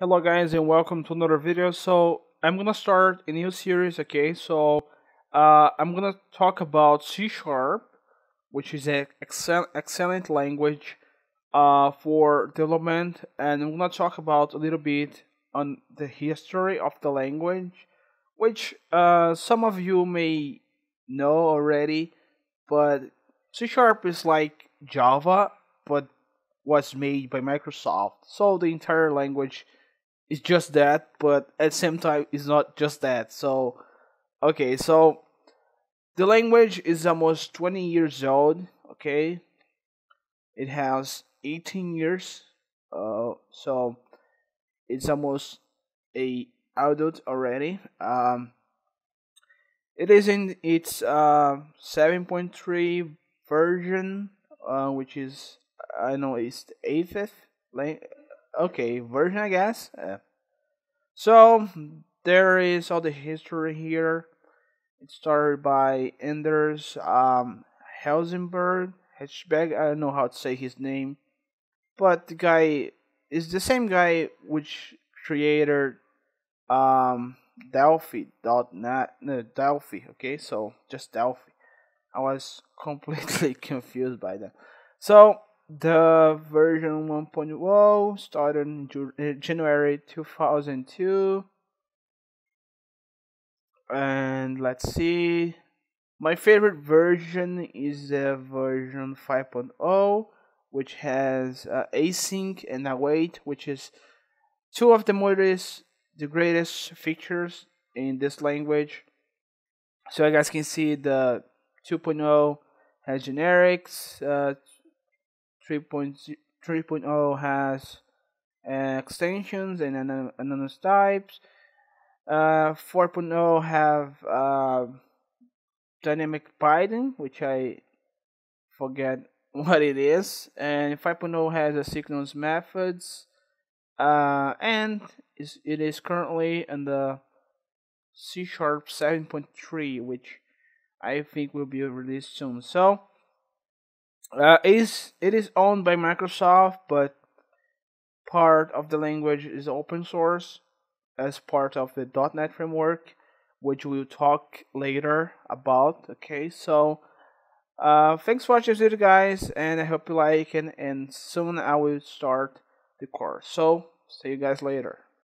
Hello guys, and welcome to another video. So I'm gonna start a new series. Okay, so I'm gonna talk about C#, which is an excellent language for development, and I'm gonna talk about a little bit on the history of the language, which some of you may know already, but C# is like Java but was made by Microsoft. So the entire language is just that, but at the same time it's not just that. So okay, so the language is almost 20 years old. Okay, it has 18 years, so it's almost a adult already. It is in its 7.3 version, which is, I know, it's the 8th version, I guess. So there is all the history here. It started by Anders Helsenberg, I don't know how to say his name, but the guy is the same guy which created Delphi. Okay, so just Delphi. I was completely confused by that. So the version 1.0 started in January 2002, and let's see, my favorite version is the version 5.0, which has async and await, which is two of the greatest features in this language. So you guys can see the 2.0 has generics, 3.0 has extensions and anonymous types. 4.0 have dynamic binding, which I forget what it is, and 5.0 has asynchronous methods, and it is currently in the C# 7.3, which I think will be released soon. So it is owned by Microsoft, but part of the language is open source as part of the .NET framework, which we'll talk later about. Okay, so thanks for watching this video, guys, and I hope you like it, and soon I will start the course. So see you guys later.